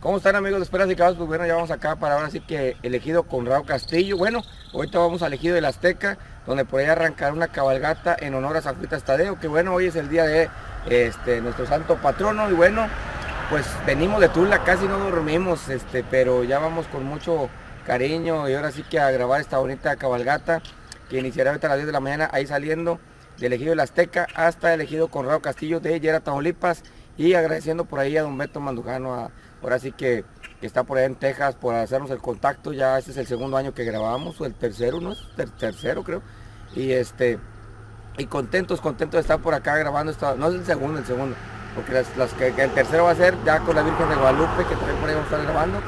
¿Cómo están, amigos de Espuelas y Caballos? Pues bueno, ya vamos acá para ahora sí que el ejido Conrado Castillo. Bueno, ahorita vamos al ejido de la Azteca, donde por ahí arrancará una cabalgata en honor a San Judas Tadeo, que bueno, hoy es el día de nuestro santo patrono. Y bueno, pues venimos de Tula, casi no dormimos, pero ya vamos con mucho cariño y ahora sí que a grabar esta bonita cabalgata que iniciará ahorita a las 10 de la mañana, ahí saliendo del ejido de la Azteca hasta el ejido Conrado Castillo de Llera, Tamaulipas, y agradeciendo por ahí a don Beto Mandujano, ahora sí que está por allá en Texas, por hacernos el contacto. Ya este es el segundo año que grabamos, o el tercero, ¿no? Tercero creo. Y y contentos de estar por acá grabando esta, no es el segundo, porque el tercero va a ser ya con la Virgen de Guadalupe, que también por ahí vamos a estar grabando.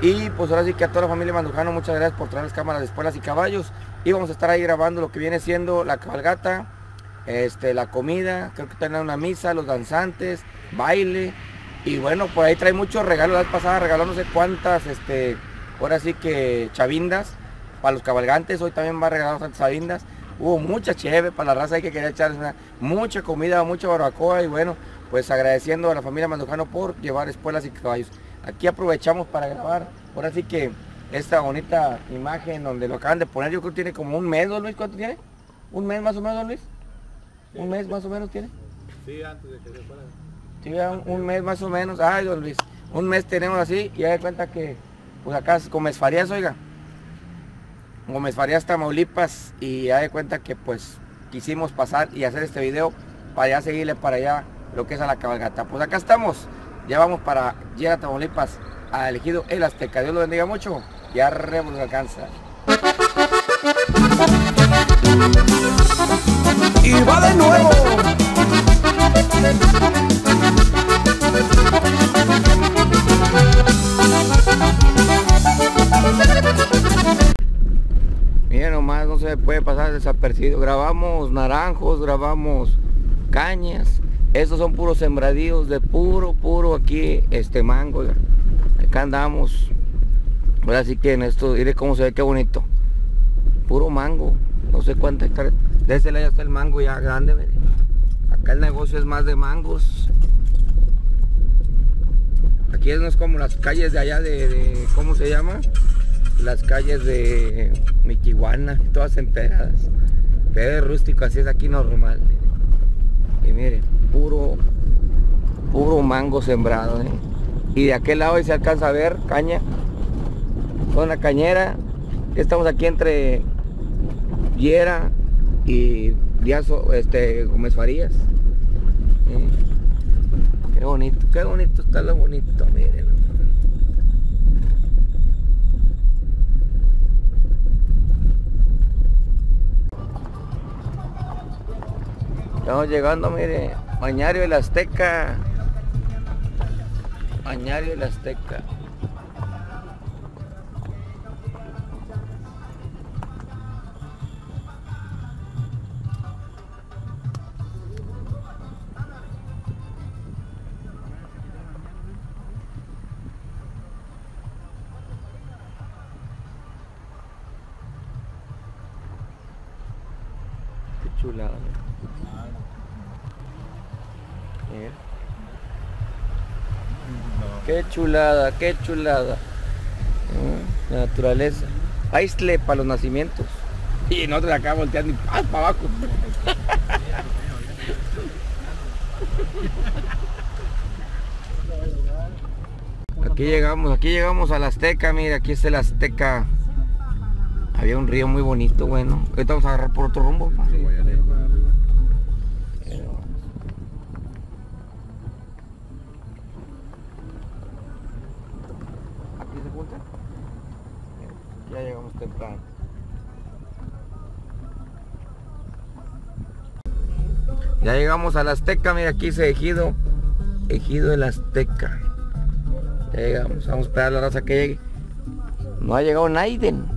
Y pues ahora sí que a toda la familia Mandujano, muchas gracias por traer las cámaras de Espuelas y Caballos, y vamos a estar ahí grabando lo que viene siendo la cabalgata, la comida, creo que tendrán una misa, los danzantes, baile. Y bueno, por ahí trae muchos regalos. La vez pasada regaló no sé cuántas, ahora sí que chavindas para los cabalgantes. Hoy también va a regalar tantas chavindas. Hubo mucha cheve para la raza que quería echarse mucha comida, mucha barbacoa. Y bueno, pues agradeciendo a la familia Mandujano por llevar Espuelas y Caballos. Aquí aprovechamos para grabar, ahora sí que esta bonita imagen donde lo acaban de poner. Yo creo que tiene como un mes, don Luis. ¿Cuánto tiene? ¿Un mes más o menos, don Luis? ¿Un mes más o menos tiene? Sí, antes de que se fuera. Sí, un mes más o menos. Ay, don Luis, un mes tenemos así, y ya de cuenta que, pues acá es Gómez Farías, oiga. Gómez Farías, Tamaulipas, y ya de cuenta que pues quisimos pasar y hacer este video para ya seguirle para allá lo que es a la cabalgata. Pues acá estamos, ya vamos para Llera, Tamaulipas, a elegido el Azteca. Dios lo bendiga mucho, y arre nos alcanza. Y va de nuevo. Miren nomás, no se puede pasar desapercibido. Grabamos naranjos, grabamos cañas. Estos son puros sembradíos de puro aquí mango. Acá andamos. Ahora sí que en esto, mire cómo se ve, qué bonito. Puro mango, no sé cuántas hectáreas. De este lado ya está el mango ya grande, mire. Acá el negocio es más de mangos. Aquí no es como las calles de allá de ¿cómo se llama? Las calles de Miquihuana, todas empedradas. Pero es rústico, así es aquí normal. Y miren, puro mango sembrado, ¿eh? Y de aquel lado ahí se alcanza a ver caña. Toda una cañera. Estamos aquí entre Llera y Gómez Farías. Qué bonito está lo bonito, miren. Estamos llegando, mire, Bañario de la Azteca. Bañario de la Azteca. Chulada. Mira. Qué chulada. La naturaleza. Aisle para los nacimientos. Y no te la acabas volteando ni para abajo. Aquí llegamos a la Azteca, mira, aquí es el Azteca. Había un río muy bonito, bueno. Ahorita vamos a agarrar por otro rumbo. Sí. ¿Aquí se junta? Ya llegamos temprano. Ya llegamos a la Azteca, mira, aquí se ejido. Ejido de la Azteca. Ya llegamos, vamos a esperar a la raza que llegue. No ha llegado Naiden.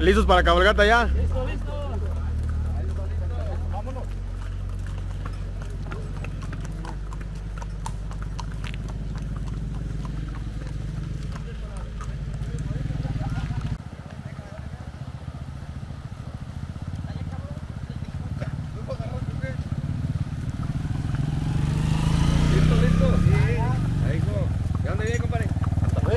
¿Listos para cabalgata ya? Listo, listo. Vámonos. ¿Listo, listo? Sí. Ahí, hijo. ¿Ya dónde viene, compadre? Hasta luego.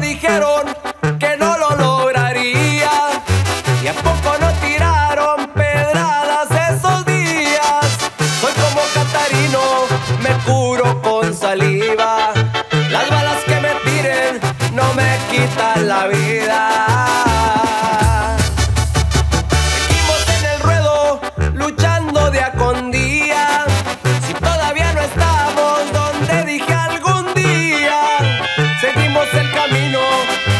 Dijeron que no lo lograría y a poco no tiraron pedradas esos días. Soy como Catarino, me curo con saliva. Las balas que me tiren no me quitan la vida. Seguimos en el ruedo, luchando día con día. Si todavía no estamos donde dije algún día, seguimos el camino.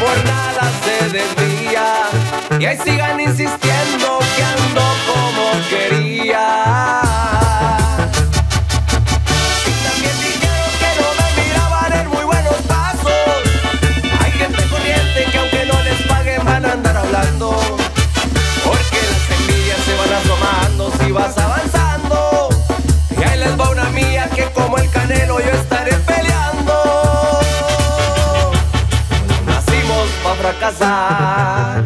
Por nada se desvía. Y ahí sigan insistiendo que ando como quería. Y también dijeron que no me miraban en muy buenos pasos. Hay gente corriente que aunque no les paguen van a andar hablando, porque las envidias se van asomando si vas avanzando. Y ahí les va una mía que como el Canelo yo estaré peleando. Pa' fracasar.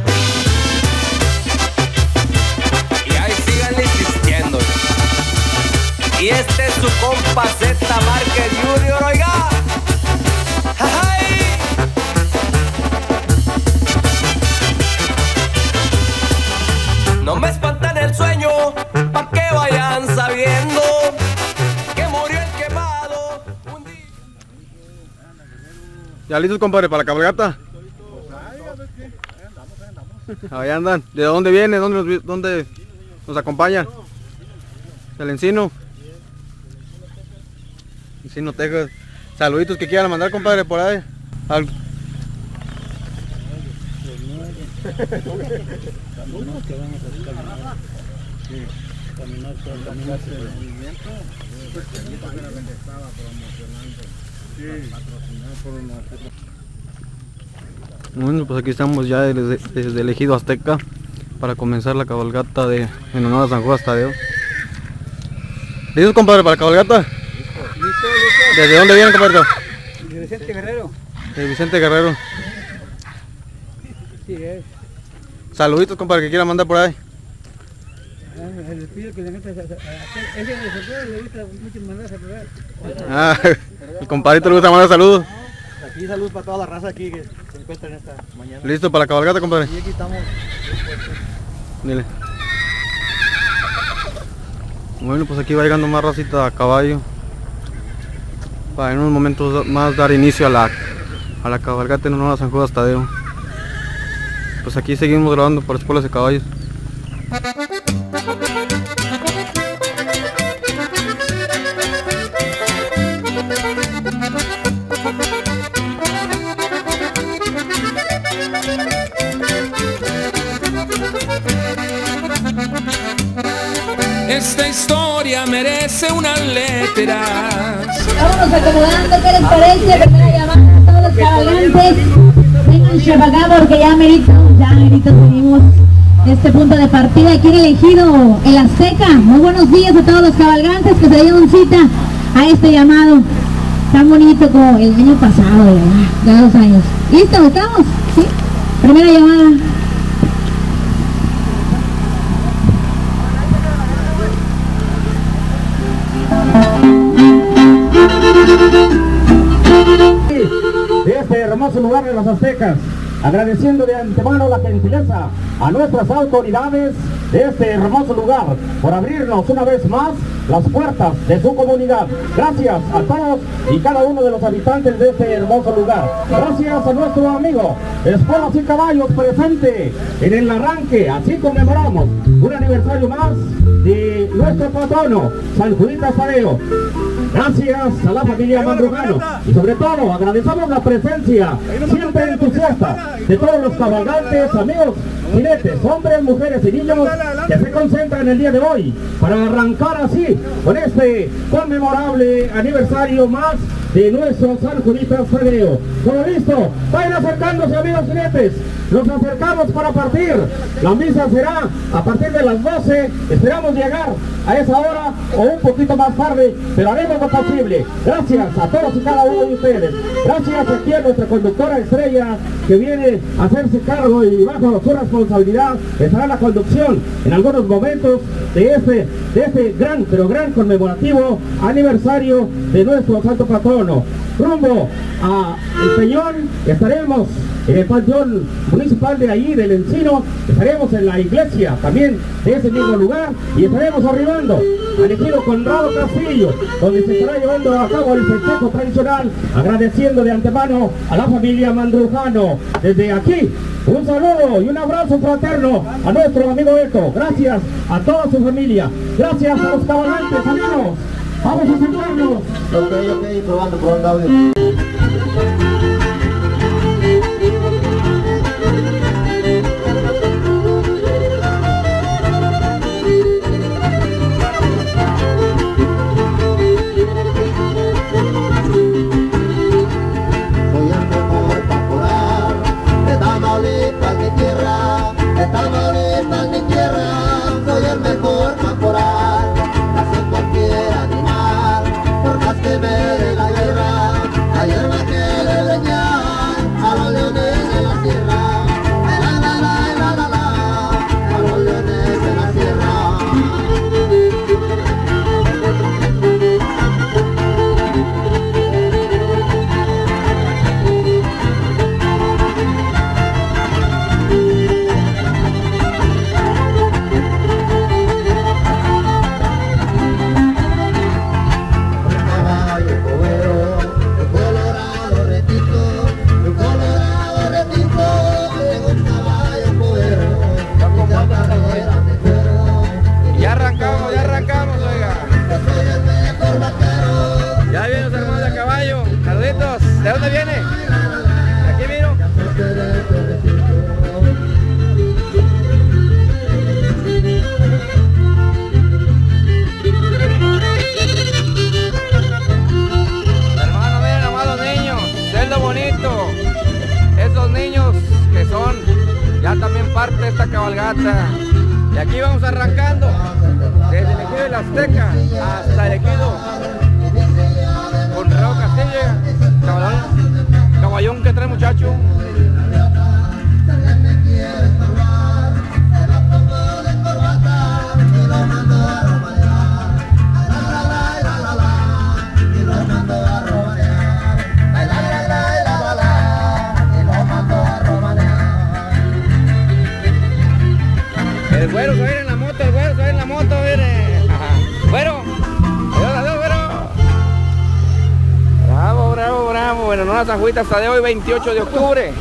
Y ahí sigan insistiendo. Y este es su compa Z Márquez Junior, oiga. ¡Ay! No me espantan el sueño, pa' que vayan sabiendo que murió el quemado un día. ¿Ya listos, compadre, para la cabalgata? Ahí andan. ¿De dónde viene? ¿Dónde nos acompañan? ¿Del Encino? Encino, Texas. Saluditos que quieran mandar, compadre, por ahí. Bueno, pues aquí estamos ya desde el ejido Azteca para comenzar la cabalgata en honor a San Judas Tadeo. ¿Listos, compadre, para la cabalgata? Listo. ¿Desde dónde vienen, compadre? De Vicente Guerrero. De Vicente Guerrero. Sí, es. Saluditos, compadre, que quieran mandar por ahí. Les pido que le metas a ese de Santiago, le gusta mucho mandar saludos. Ah, el compadrito le gusta mandar saludos. Aquí saludos para toda la raza aquí que se encuentran esta mañana. ¿Listo para la cabalgata, compadre? Y aquí estamos. Dile. Bueno, pues aquí va llegando más racita a caballo para en unos momentos más dar inicio a la cabalgata en honor a San Judas Tadeo. Pues aquí seguimos grabando por Espuelas y Caballos. Esta historia merece unas letras. Vámonos acomodando, ¿qué les parece? Primera llamada a todos los cabalgantes. Vengan chavagá porque ya merito tenemos este punto de partida aquí en el ejido El Azteca. Muy buenos días a todos los cabalgantes que se dieron cita a este llamado tan bonito como el año pasado, ¿verdad? Ya 2 años. ¿Listos? ¿Estamos? ¿Sí? Primera llamada. De este hermoso lugar de los aztecas, agradeciendo de antemano la gentileza a nuestras autoridades de este hermoso lugar por abrirnos una vez más las puertas de su comunidad. Gracias a todos y cada uno de los habitantes de este hermoso lugar. Gracias a nuestro amigo Espuelas y Caballos presente en el arranque. Así conmemoramos un aniversario más de nuestro patrono San Judas Tadeo. Gracias a la familia Mandujano y sobre todo agradecemos la presencia siempre entusiasta de todos los cabalgantes, amigos, jinetes, hombres, mujeres y niños que se concentran el día de hoy para arrancar así con este conmemorable aniversario más de nuestro San Judas Tadeo. Todo listo, vayan acercándose amigos jinetes, nos acercamos para partir, la misa será a partir de las 12, esperamos llegar a esa hora o un poquito más tarde, pero haremos lo posible. Gracias a todos y cada uno de ustedes, gracias aquí a nuestra conductora estrella que viene a hacerse cargo y bajo su responsabilidad estará la conducción en algunos momentos de este gran, pero gran conmemorativo aniversario de nuestro santo patrono. Rumbo a El Peñón, estaremos en el panteón municipal de ahí, del Encino, estaremos en la iglesia también de ese mismo lugar y estaremos arribando al ejido Conrado Castillo, donde se estará llevando a cabo el festejo tradicional, agradeciendo de antemano a la familia Mandujano. Desde aquí, un saludo y un abrazo fraterno a nuestro amigo Beto, gracias a toda su familia, gracias a los cabalgantes, amigos. Vamos a sentarnos. Ok, probando audio. Voy a mover para curar de Tamaulipas mi tierra, de Tamaulipas mi tierra. Soy el mejor para curar, casi cualquier animal, por más que me dé la guerra. Ayer me quedé leñar a los leones de la sierra, a los leones de la sierra. ¿De dónde viene? Aquí miro. Hermano, miren nomás los niños, es lo bonito. Esos niños que son ya también parte de esta cabalgata. Y aquí vamos arrancando desde el ejido de la Azteca hasta el ejido Conrado Castillo. Caballón que trae muchacho. El güero se ve en la moto, el güero se ve en la moto, mire. Bueno. Bueno, no, San Judas Tadeo hoy 28 de octubre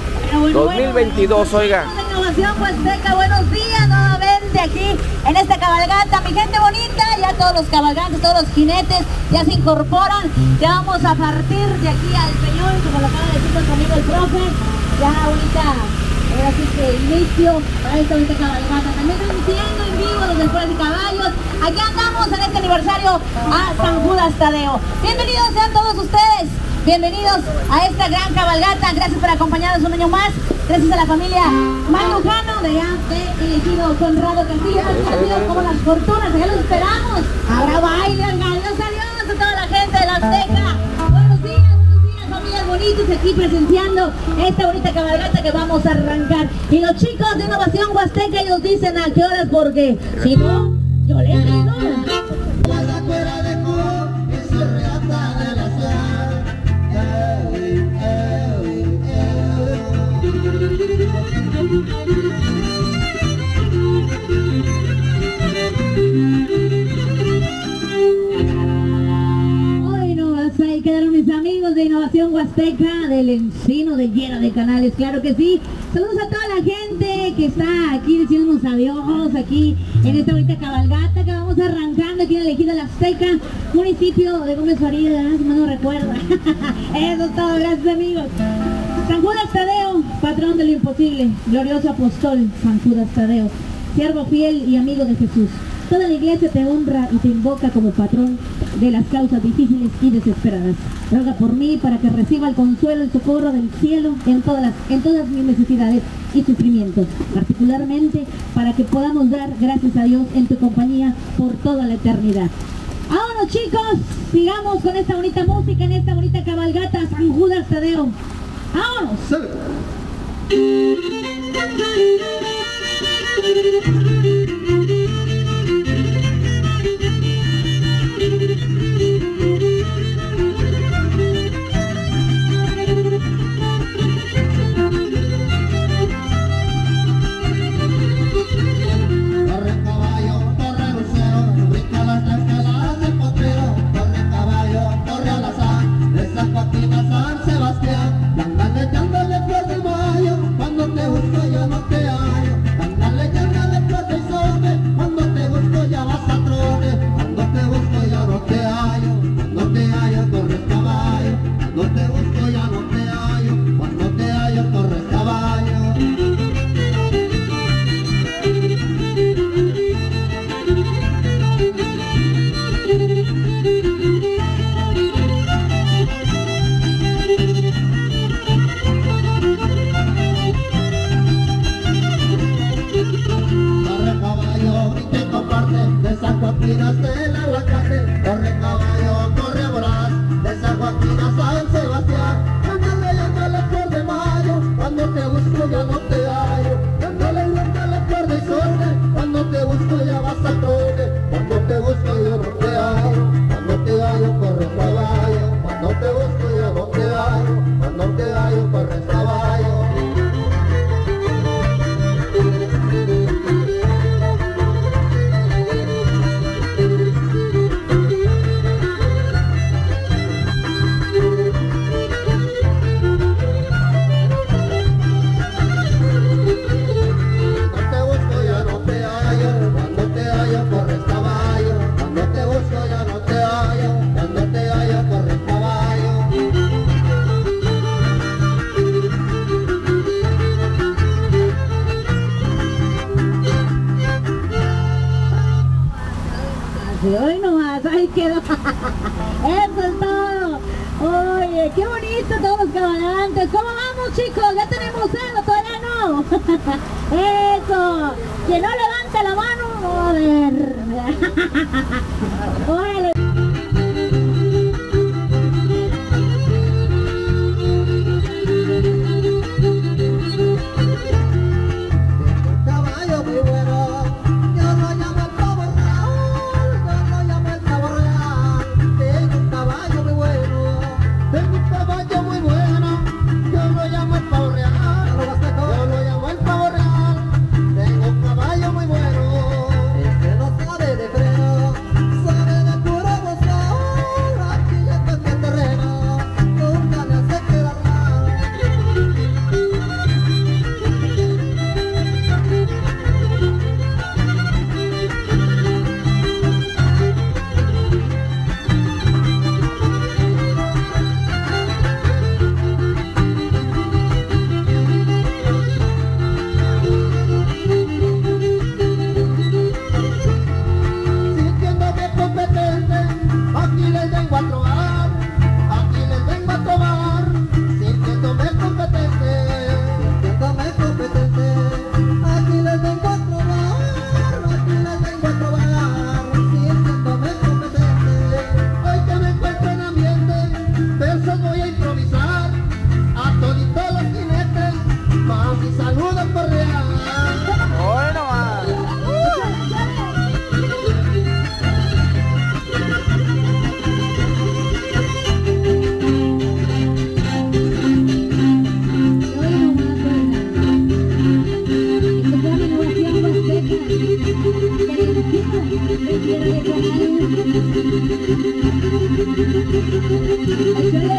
2022, oiga. Innovación Huasteca, buenos días nuevamente aquí en esta cabalgata, mi gente bonita, ya todos los cabalgantes, todos los jinetes ya se incorporan, ya vamos a partir de aquí al Peñón, como lo acaba de decir nuestro amigo el profe, ya ahorita, ahora sí que inicio para esta bonita cabalgata, también transmitiendo en vivo los Espuelas y Caballos, aquí andamos en este aniversario a San Judas Tadeo, bienvenidos sean todos ustedes. Bienvenidos a esta gran cabalgata, gracias por acompañarnos un año más, gracias a la familia Mandujano de elegido Conrado Castillo, conocido como Las Fortunas, allá los esperamos, ahora bailan, ganos a Dios a toda la gente de la Azteca. Buenos días familias bonitas aquí presenciando esta bonita cabalgata que vamos a arrancar. Y los chicos de Innovación Huasteca ellos dicen a qué horas porque si no, yo les digo. Huasteca del Encino de Llera de Canales, claro que sí. Saludos a toda la gente que está aquí diciéndonos adiós aquí en esta bonita cabalgata que vamos arrancando aquí en la elegida La Seca, municipio de Gómez Farías, no recuerdo. Eso es todo, gracias amigos. San Judas Tadeo, patrón de lo imposible, glorioso apóstol San Judas Tadeo, siervo fiel y amigo de Jesús. Toda la iglesia te honra y te invoca como patrón de las causas difíciles y desesperadas. Ruega por mí para que reciba el consuelo y socorro del cielo en todas mis necesidades y sufrimientos, particularmente para que podamos dar gracias a Dios en tu compañía por toda la eternidad. Ahora chicos, sigamos con esta bonita música, en esta bonita cabalgata San Judas Tadeo. ¡Vámonos! Hoy nomás, ahí quedó. Eso es todo. Oye, qué bonito todos los cabalgantes. ¿Cómo vamos chicos? Ya tenemos algo, todavía no. Eso, que no levanta la mano, joder. Órale.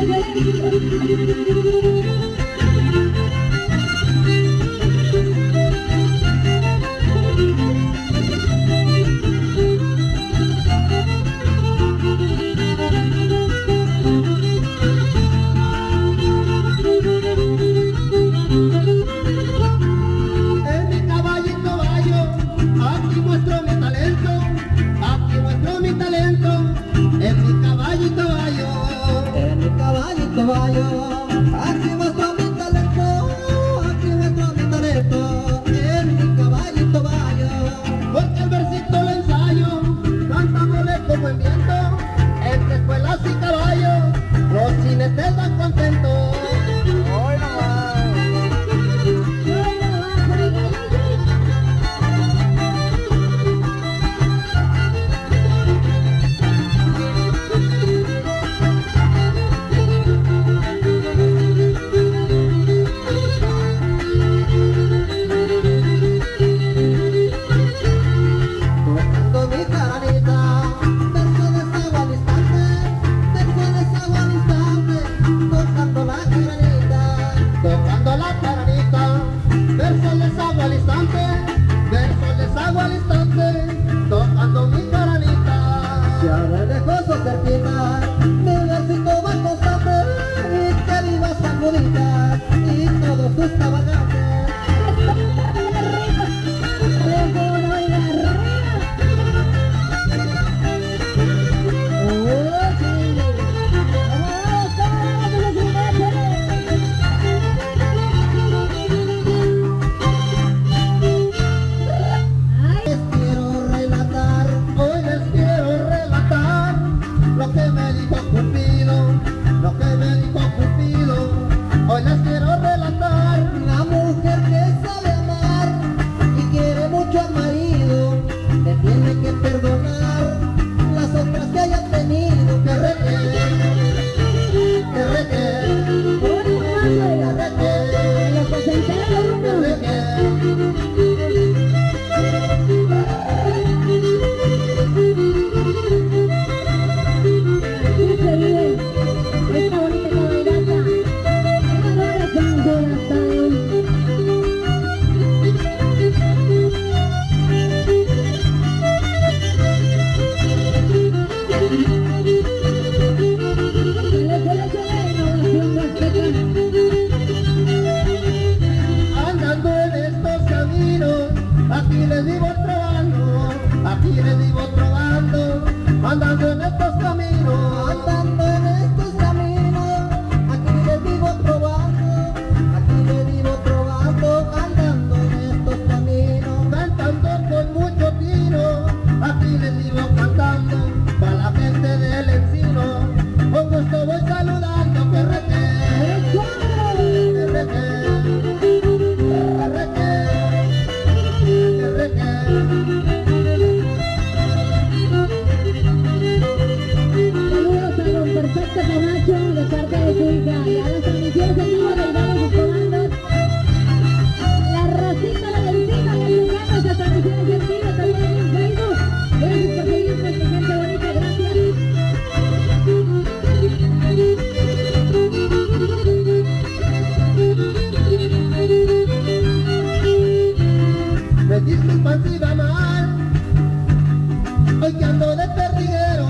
Thank you. Hoy sí va mal, hoy que ando de perdiguero,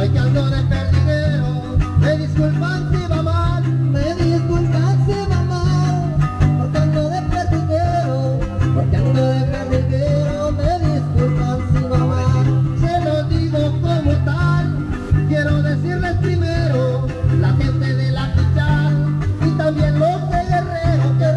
hoy que ando de perdiguero. Me disculpan si va mal, me disculpan si va mal, porque ando de perdiguero, porque ando de perdiguero. Me disculpan si va mal, se los digo como tal. Quiero decirles primero, la gente de la capital y también los de Guerrero que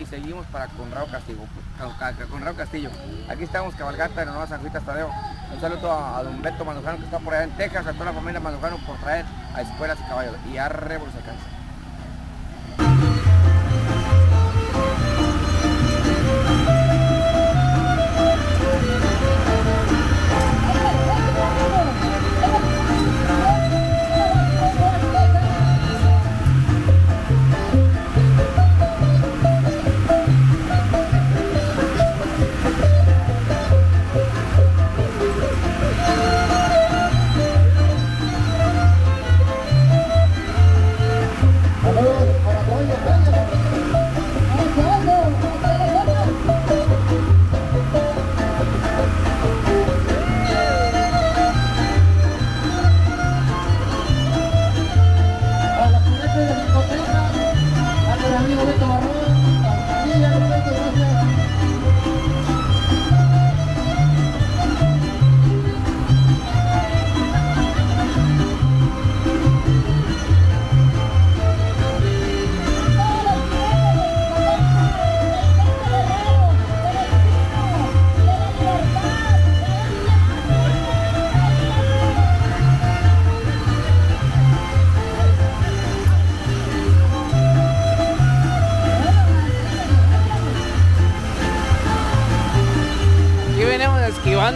y seguimos para Conrado Castillo. Aquí estamos, cabalgata en honor a San Judas Tadeo. Un saludo a don Beto Mandujano, que está por allá en Texas, a toda la familia Mandujano por traer a Espuelas y Caballos. Y arre por si alcanza.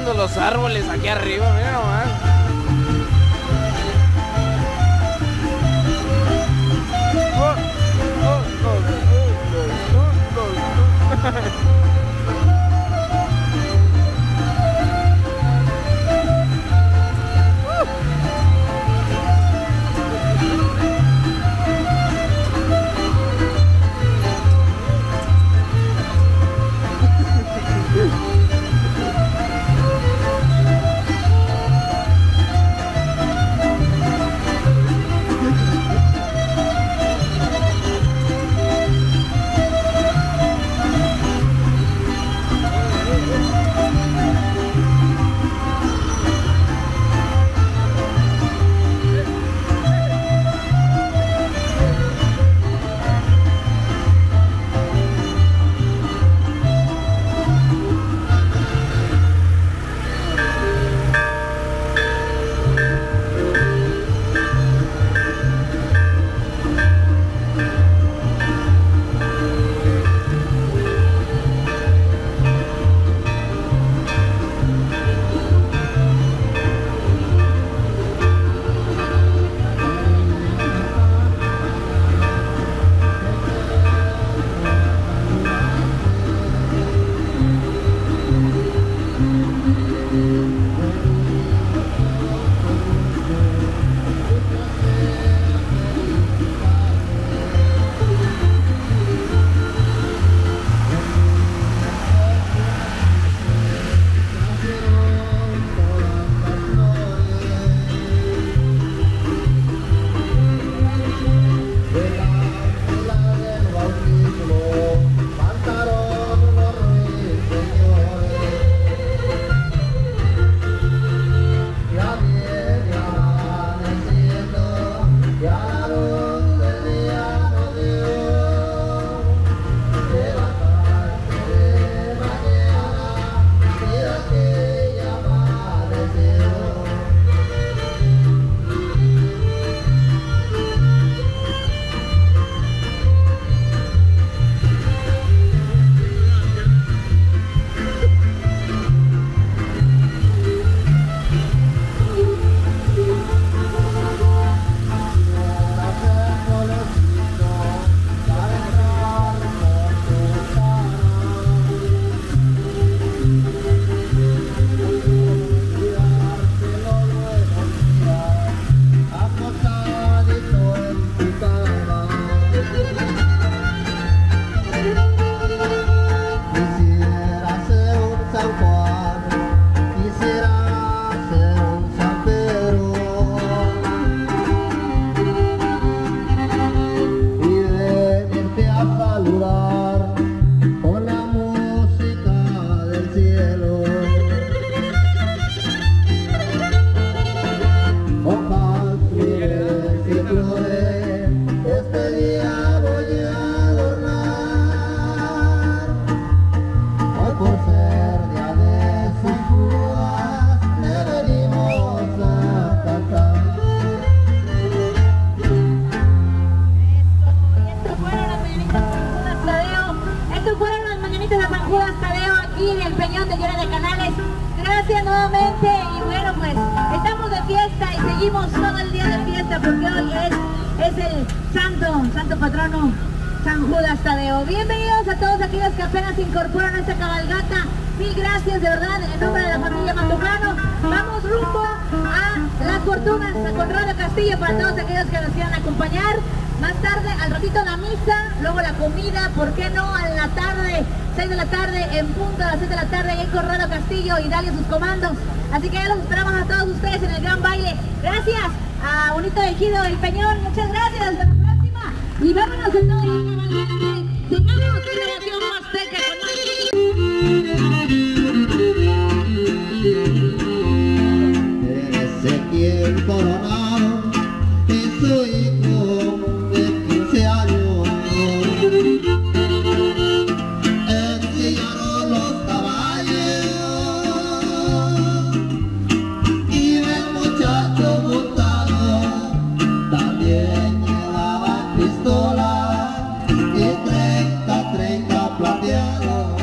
colgando los árboles aquí arriba, mira nomás. San Judas Tadeo aquí en el Peñón de Llera de Canales. Gracias nuevamente y bueno, pues estamos de fiesta y seguimos todo el día de fiesta porque hoy es el santo patrono San Judas Tadeo. Bienvenidos a todos aquellos que apenas se incorporan a esta cabalgata. Mil gracias de verdad en nombre de la familia Mandujano. Vamos rumbo a las fortunas a Conrado Castillo para todos aquellos que nos quieran acompañar. Más tarde, al ratito la misa, luego la comida, ¿por qué no? A la tarde, 6 de la tarde, en punto a las 6 de la tarde, ahí en Conrado Castillo y dale sus comandos. Así que ya los esperamos a todos ustedes en el gran baile. Gracias a Bonito Ejido El Peñón, muchas gracias, hasta la próxima. Y vámonos de todo. Tengamos Innovación Huasteca con nosotros. Desde quien coronado y su hijo. Pistola y 30 plateados.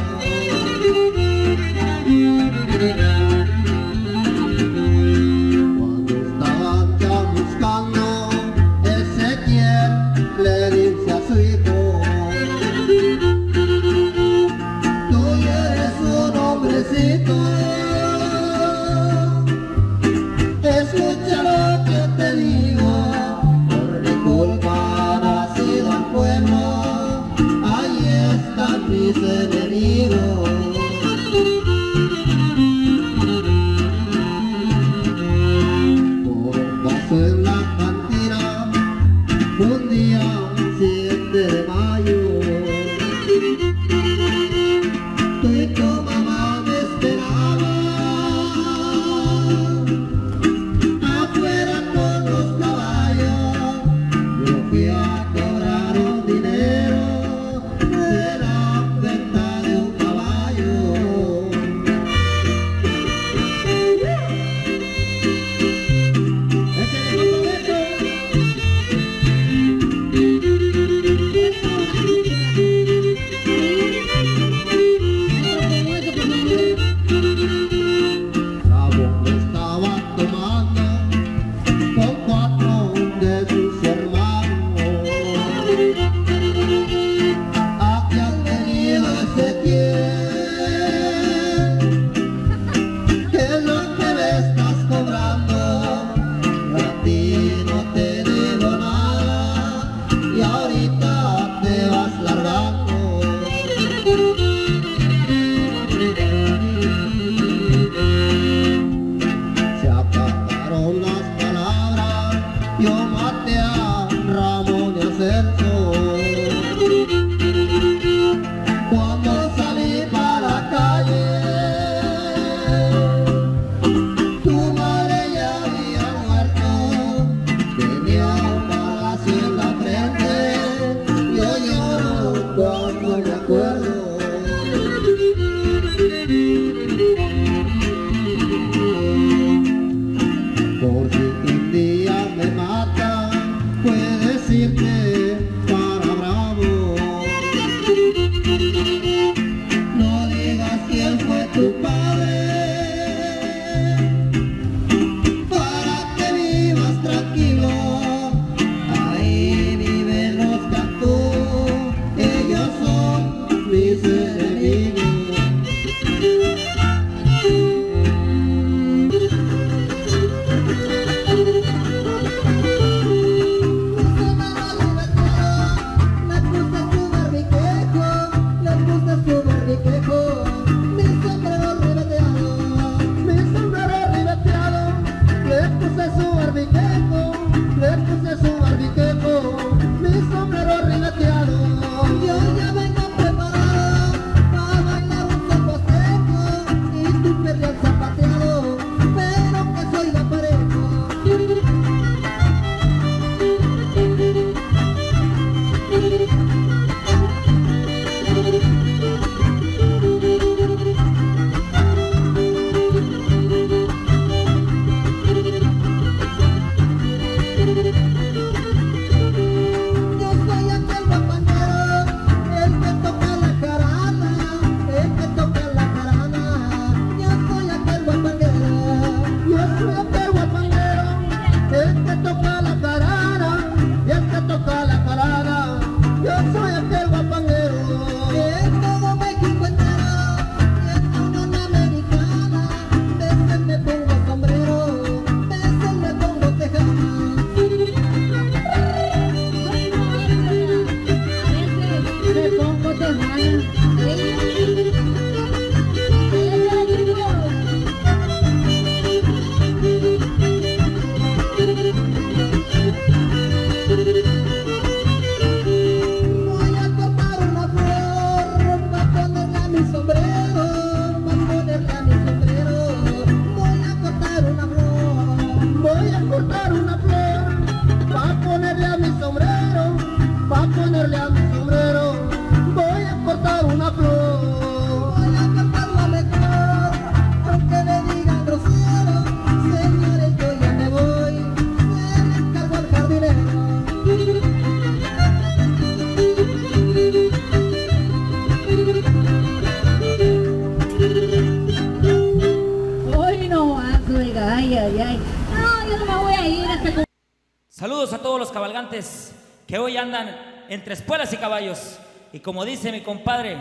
Que hoy andan entre espuelas y caballos, y como dice mi compadre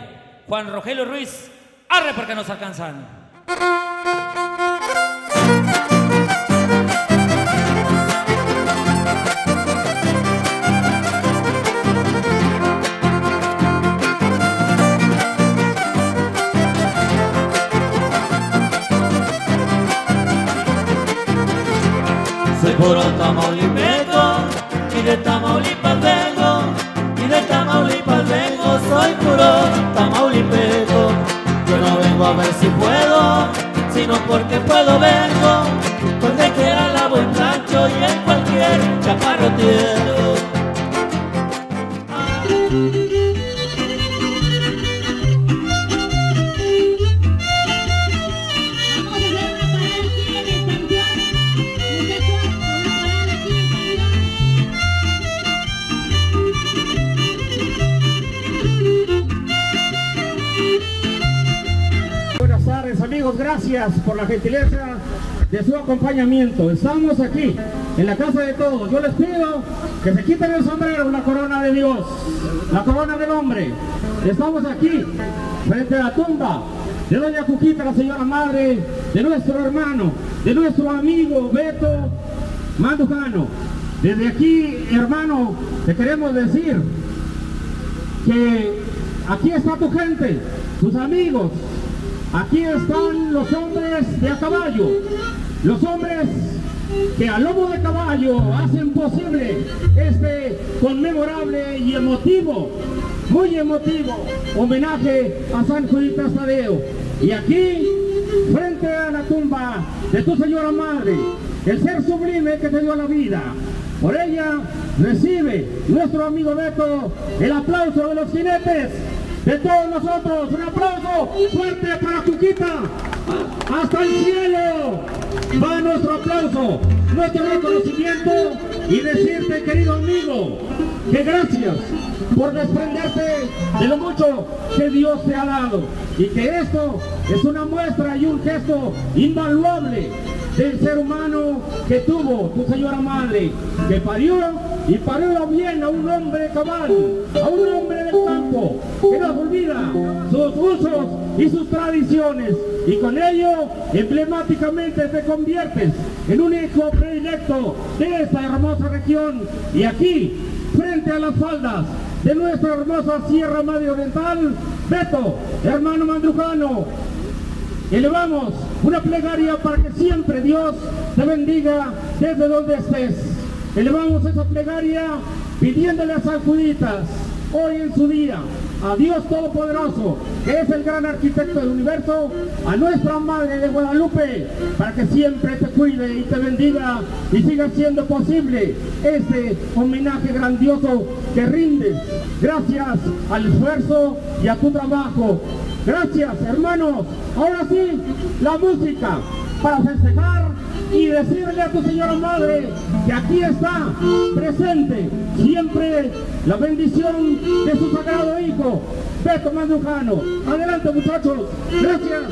Juan Rogelio Ruiz, arre porque nos alcanzan. Soy puro tamaulipeco y de Tamaulipas vengo, y de Tamaulipas vengo, soy puro tamaulipeco. Yo no vengo a ver si puedo, sino porque puedo vengo, donde quiera la buen rancho y en cualquier chaparrotiero. Gracias por la gentileza de su acompañamiento. Estamos aquí en la casa de todos. Yo les pido que se quiten el sombrero, la corona de Dios, la corona del hombre. Estamos aquí frente a la tumba de doña Cuquita, la señora madre de nuestro hermano, de nuestro amigo Beto Mandujano. Desde aquí, hermano, te queremos decir que aquí está tu gente, tus amigos. Aquí están los hombres de a caballo, los hombres que a lomo de caballo hacen posible este conmemorable y emotivo, muy emotivo, homenaje a San Judas Tadeo. Y aquí, frente a la tumba de tu señora madre, el ser sublime que te dio la vida, por ella recibe nuestro amigo Beto el aplauso de los jinetes. De todos nosotros, un aplauso fuerte para Cuquita. Hasta el cielo va nuestro aplauso, nuestro reconocimiento, y decirte, querido amigo, que gracias por desprenderte de lo mucho que Dios te ha dado, y que esto es una muestra y un gesto invaluable del ser humano que tuvo tu señora madre, que parió y parió bien a un hombre cabal, a un hombre del campo, que nos olvida sus usos y sus tradiciones, y con ello emblemáticamente te conviertes en un hijo predilecto de esta hermosa región. Y aquí, frente a las faldas de nuestra hermosa Sierra Madre Oriental, Beto, hermano Mandujano, elevamos una plegaria para que siempre Dios te bendiga desde donde estés. Elevamos esa plegaria pidiéndole a San Juditas, hoy en su día, a Dios Todopoderoso, que es el gran arquitecto del universo, a nuestra Madre de Guadalupe, para que siempre te cuide y te bendiga y siga siendo posible este homenaje grandioso que rindes gracias al esfuerzo y a tu trabajo. Gracias, hermanos. Ahora sí, la música para festejar y decirle a tu señora madre que aquí está presente siempre la bendición de su sagrado hijo, Beto Mandujano. Adelante, muchachos. Gracias.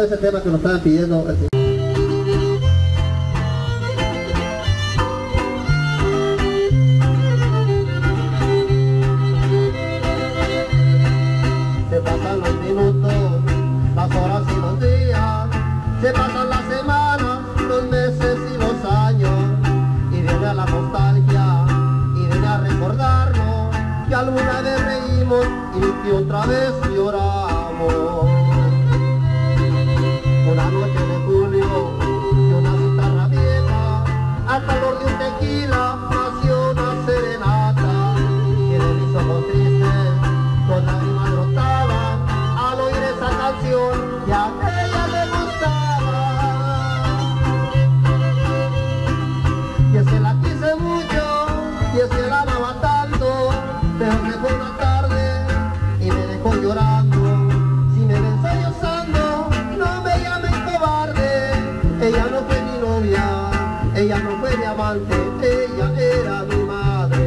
Ese tema que nos estaban pidiendo. Se pasan los minutos, las horas y los días, se pasan las semanas, los meses y los años, y viene a la nostalgia, y viene a recordarnos que alguna vez reímos y que otra vez lloramos. Una noche de julio, de una guitarra vieja, al calor de un tequila nació una serenata, y de mis ojos tristes, con lágrimas brotaban, al oír esa canción que a ella le gustaba. Que se la quise mucho, que se la amaba tanto, pero me dejó una tarde y me dejó llorando. Ella no fue mi novia, ella no fue mi amante, ella era mi madre.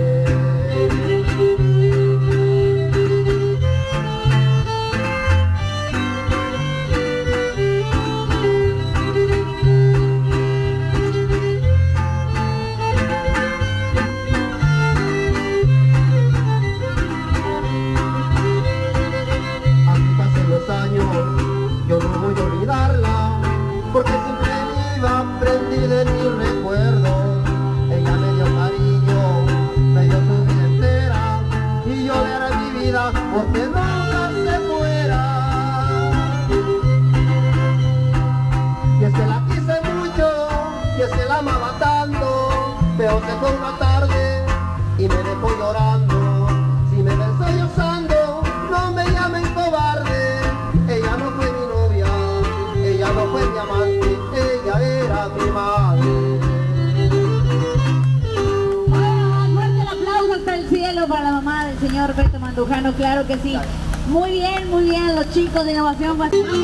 Así pasan los años, yo no voy a olvidarla, porque siempre aprendí de mis recuerdos. Ella me dio cariño, me dio su vida entera, y yo le haré mi vida porque nunca se fuera. Que se la quise mucho, que se la amaba tanto, pero se fue una tarde y me dejó llorando. Si me ven estoy usando, no me llamen cobarde. Ella no fue mi novia, ella no fue mi amante, era mi madre. Bueno, fuerte el aplauso hasta el cielo para la mamá del señor Beto Mandujano, claro que sí. Muy bien, los chicos de Innovación Huasteca. Hay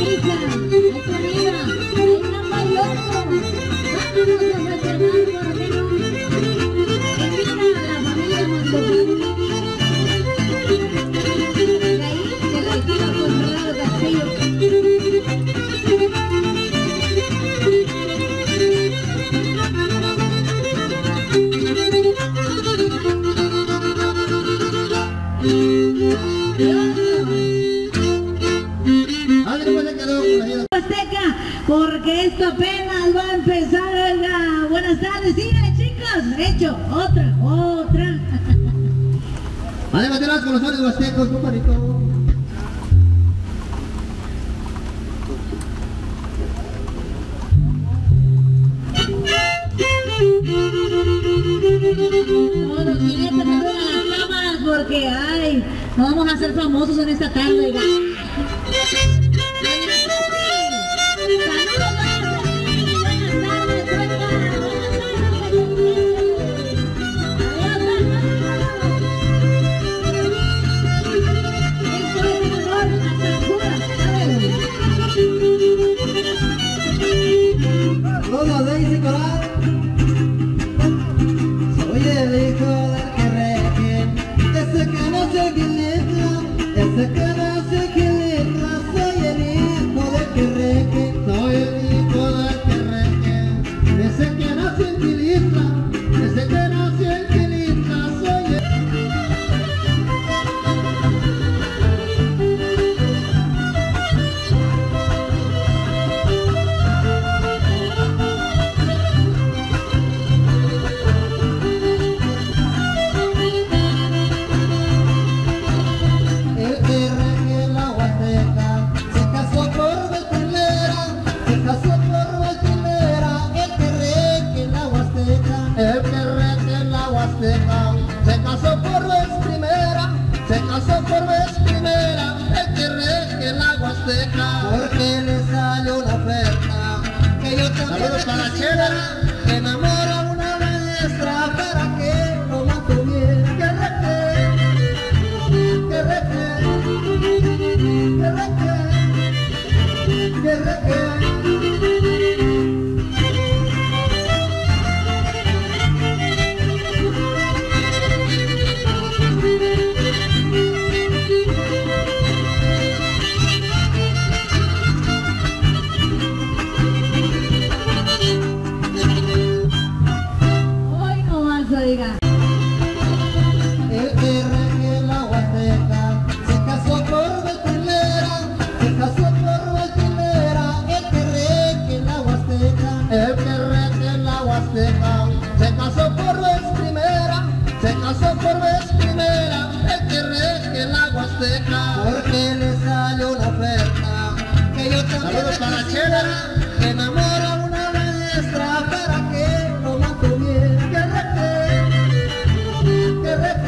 misa, hay comida, hay esto apenas va a empezar, oiga. Buenas tardes, sigan, chicos. Hecho, otra. Vale, mantenernos con los hombres huastecos, compadrito. Todos los jinetes se suben a las cámaras porque, ay, no vamos a ser famosos en esta tarde, oiga. Porque le salió la oferta que yo también para Llera, que enamora a una maestra para que lo mantuviera. Que reque. Porque le salió la oferta que yo también para Llera, que enamora a una maestra para que lo mantuviera. Que reque.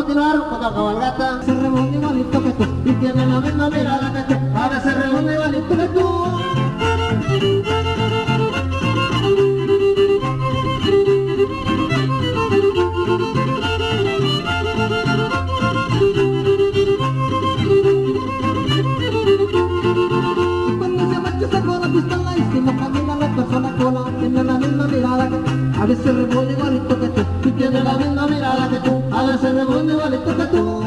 Con la cabalgata se reúne igualito que tú y tiene la misma mirada que tú. Ahora se reúne igualito que tú. Y cuando se marcha se cola pistola y si no camina la persona cola, tiene la misma mirada que tú. A veces se reúne igualito que tú y tiene la misma mirada que tú. A veces se reúne igualito que tú.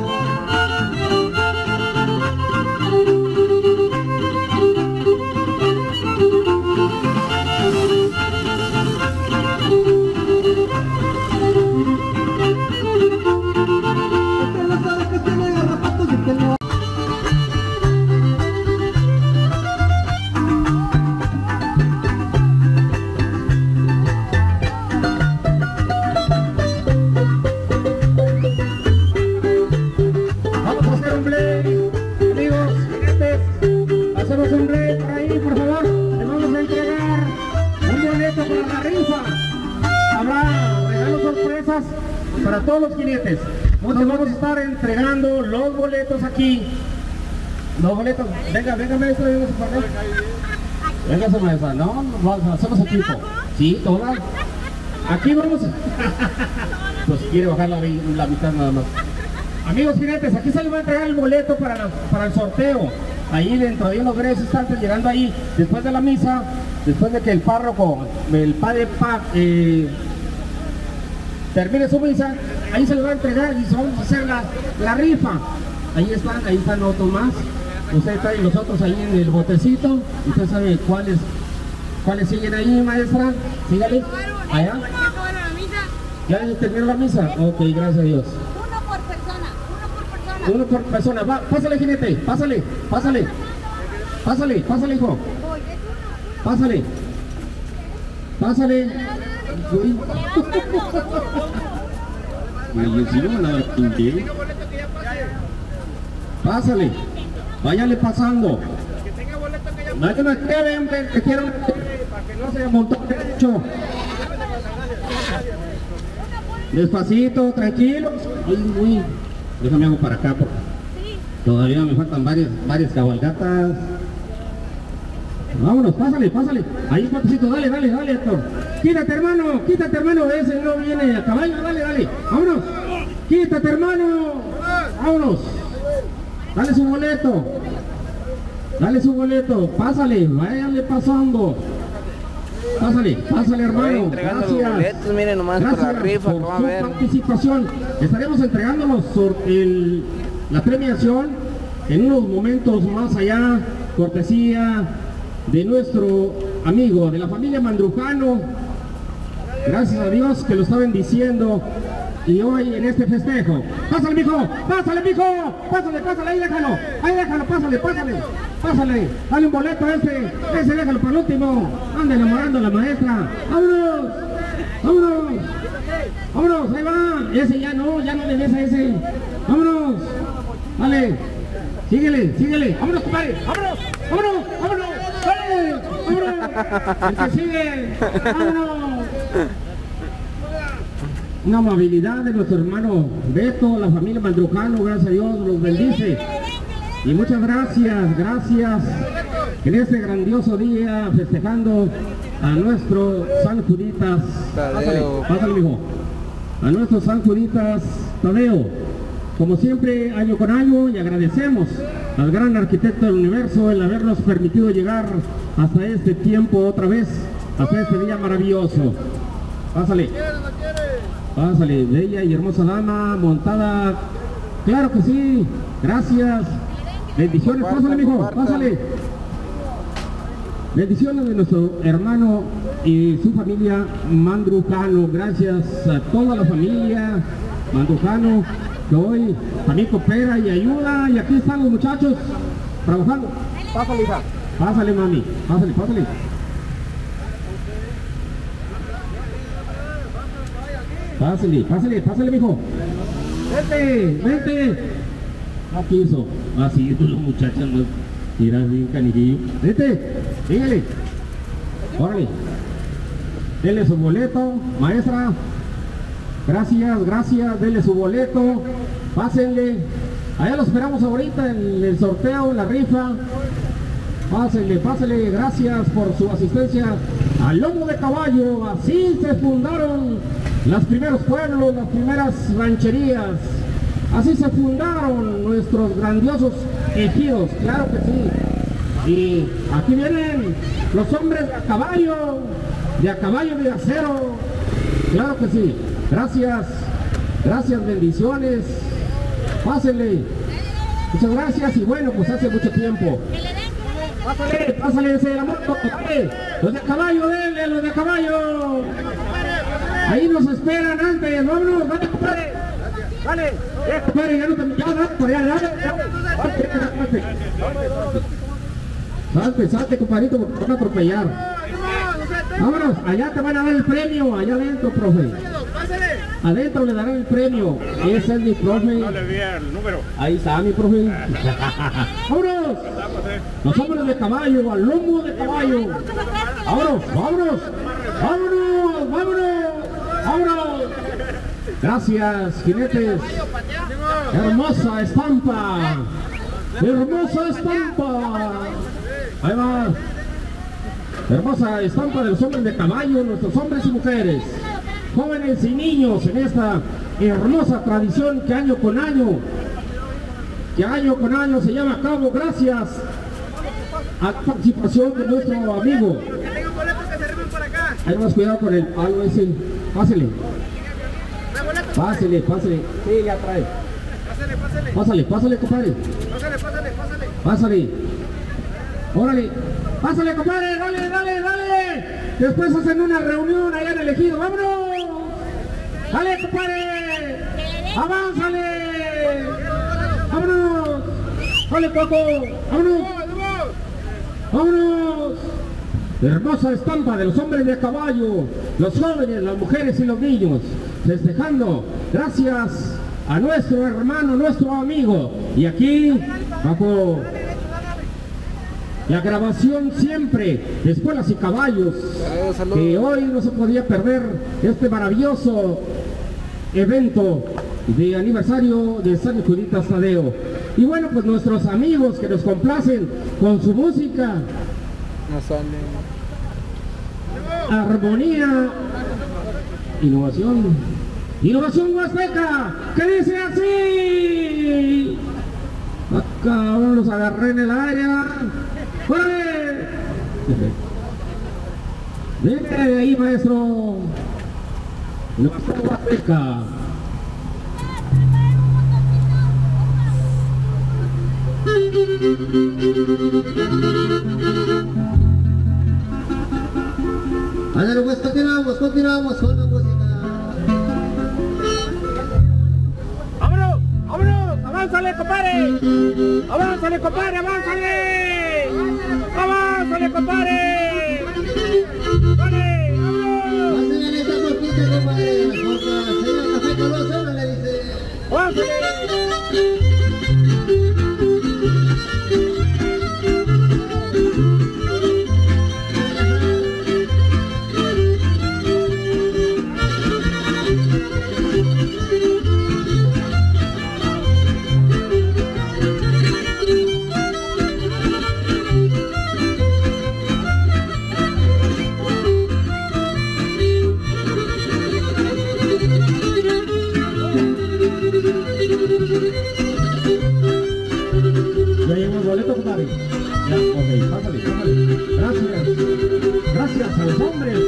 Para todos los clientes, nos vamos a estar entregando los boletos aquí. Los boletos, venga maestra, véngase maestra, no, hacemos equipo. Sí, todas. Aquí vamos. Pues quiere bajar la mitad nada más. Amigos clientes, aquí se les va a entregar el boleto para el sorteo. Ahí dentro de unos breves instantes, llegando ahí, después de la misa, después de que el párroco, el padre termine su misa, ahí se le va a entregar y vamos a hacer la rifa. Ahí están otros más. Ustedes traen los otros ahí en el botecito. Usted sabe cuáles siguen ahí, maestra. Sígale. Allá. ¿Ya les terminó la misa? Ok, gracias a Dios. Uno por persona. Va, pásale, jinete. Pásale, hijo. Pásale. Sí. Pásale, váyale pasando. No hay que me queden, que quiero para que no se amontone mucho. Despacito, tranquilo. Déjame hago para acá, porque todavía me faltan varias cabalgatas. Vámonos, pásale. Ahí, papacito, dale, Héctor. Quítate, hermano, ese no viene a caballo, dale. Vámonos. Quítate, hermano. Vámonos. Dale su boleto. Pásale, hermano. Gracias. Los boletos, miren nomás. Gracias por la rifa, por su participación. Estaremos entregándonos la premiación en unos momentos más allá. Cortesía de nuestro amigo, de la familia Mandujano, gracias a Dios que lo está bendiciendo y hoy en este festejo. Pásale mijo, ahí déjalo, pásale, dale un boleto a ese déjalo para el último, anda enamorando a la maestra, vámonos, ahí va, ese ya no le des a ese, vámonos, dale, síguele, vámonos compadre, vámonos. El que sigue. Una amabilidad de nuestro hermano Beto, la familia Mandujano, gracias a Dios, los bendice. Y muchas gracias en este grandioso día festejando a nuestro San Juditas Tadeo. Pásale mijo. A nuestro San Juditas Tadeo. Como siempre, año con año, y agradecemos al gran arquitecto del universo el habernos permitido llegar hasta este tiempo otra vez, hasta este día maravilloso. Pásale, bella y hermosa dama, montada, claro que sí, gracias, bendiciones, pásale mijo, Bendiciones de nuestro hermano y su familia Mandujano. Gracias a toda la familia Mandujano que hoy también coopera y ayuda. Y aquí están los muchachos trabajando. Pásale, hija. Pásale, mami. Pásale, pásale. Pásale, pásale, pásale, mijo. Vente, vente. Aquí hizo. Así los muchachos nos tiran bien canijillo. Vente, dígale. Órale. Denle su boleto, maestra. Gracias, gracias. Denle su boleto. Pásenle. Allá lo esperamos ahorita en el sorteo, en la rifa. Pásenle, pásenle. Gracias por su asistencia al lomo de caballo. Así se fundaron los primeros pueblos, las primeras rancherías, así se fundaron nuestros grandiosos ejidos, claro que sí. Y aquí vienen los hombres de a caballo de acero, claro que sí. Gracias, gracias, bendiciones, pásenle, muchas gracias. Y bueno, pues hace mucho tiempo. Pásale, pásale ese de la moto, pásale. Los de caballo, denle, los de caballo. Ahí nos esperan antes, vámonos, vale, compadre. Vale, ya, compadre, ya no te... Ya, salte, salte, compadrito, porque te van a atropellar. Vámonos, allá te van a dar el premio, allá adentro, profe. Adentro le darán el premio. Ese es mi profe. No le vi el número. Ahí está mi profe. ¡Vámonos! Nos somos los de caballo, al lomo de caballo. ¡Vámonos, vámonos! ¡Vámonos, vámonos! ¡Vámonos! Gracias, jinetes. Hermosa estampa. Hermosa estampa. Ahí va. Hermosa estampa de los hombres de caballo, nuestros hombres y mujeres, jóvenes y niños, en esta hermosa tradición que año con año, se lleva a cabo, gracias a la participación de nuestro amigo. Hay más cuidado con el palo ese. Pásele. Pásele, pásele. Sí, ya trae. Pásale, pásale. Pásale, pásale, compadre. Pásale, pásale, pásale. Pásale. Órale. Pásale, compadre. Dale, dale, dale. Después hacen una reunión allá en el ejido. ¡Vámonos! Dale, compadre. Avánzale. Vámonos. Dale, Paco. Vámonos. Vámonos. La hermosa estampa de los hombres de caballo, los jóvenes, las mujeres y los niños, festejando gracias a nuestro hermano, nuestro amigo. Y aquí, bajo la grabación siempre de Espuelas y Caballos, que hoy no se podía perder este maravilloso evento de aniversario de San Judas Tadeo. Y bueno, pues nuestros amigos que nos complacen con su música. Armonía, innovación, innovación huasteca, que dice así. Acá los agarré en el área. ¡Órale! Vete de ahí, maestro. Innovación huasteca. Allá luego continuamos con la música. ¡Vámonos! ¡Vámonos! ¡Avánzale, compadre! ¡Avánzale, compadre! ¡Avánzale! ¡Avánzale, compadre! ¡Vale! ¡Vámonos! ¡Vámonos! ¡Esta cortita, compadre! ¡Señora Café Coloso, no le dice! ¡Avánzale! A los hombres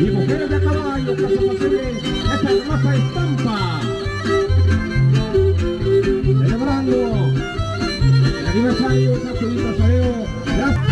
y mujeres de caballo que hacen posible esta hermosa estampa, celebrando el aniversario de San Judas Tadeo. Gracias.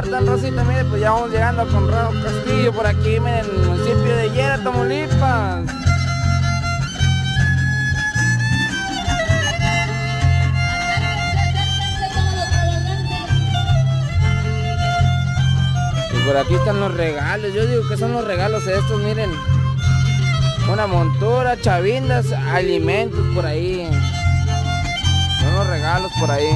compartan, Rosita. Mire, pues ya vamos llegando a Conrado Castillo por aquí, miren, en el municipio de Llera, Tamaulipas. Y por aquí están los regalos, yo digo que son los regalos estos, miren. Una montura, chavindas, alimentos por ahí. Son los regalos por ahí.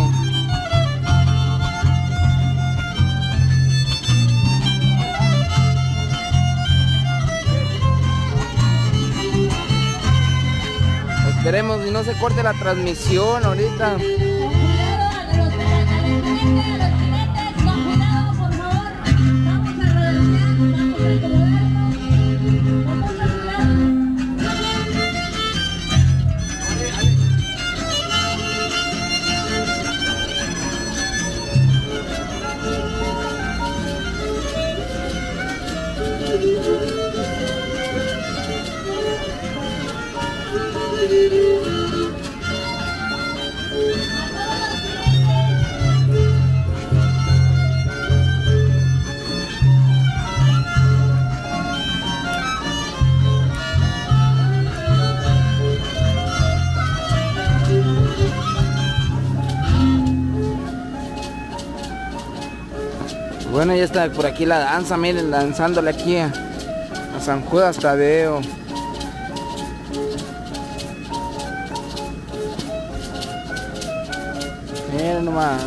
Esperemos y no se corte la transmisión ahorita. Bueno, ya está por aquí la danza, miren, danzándole aquí a San Judas Tadeo. Miren nomás.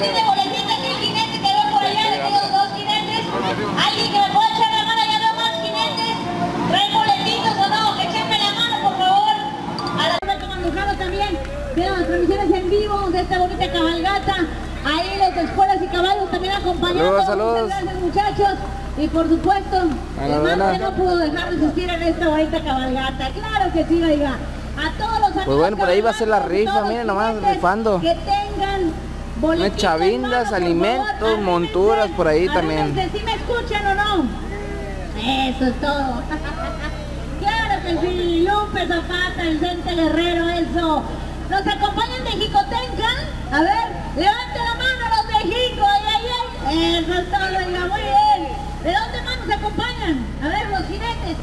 tiene boletín de un jinete, quedó por allá, le quedó dos jinetes. Alguien que me pueda echar la mano, ya veo más jinetes. Trae boletitos o no, que echenme la mano, por favor. A la Beto Mandujano también, vieron las transmisiones en vivo de esta bonita cabalgata. Ahí las escuelas y caballos también acompañando. Saludos, gracias muchachos. Y por supuesto, hermano que no pudo dejar de asistir en esta bonita cabalgata. Claro que sí, oiga. A todos los amigos, pues bueno, por ahí va a ser la rifa, miren nomás, rifando. Que tengan boletín, chavindas, hermano, alimentos, favor, monturas, por ahí también. Si ¿sí me escuchan o no? Eso es todo. Claro que sí, Lupe Zapata, Vicente Guerrero, eso. Nos acompañan de Jicotencan. A ver, levanten la mano los de Jico, ay, ay, ay. Eso es todo, oiga, muy bien. ¿De dónde más nos acompañan? A ver, los jinetes.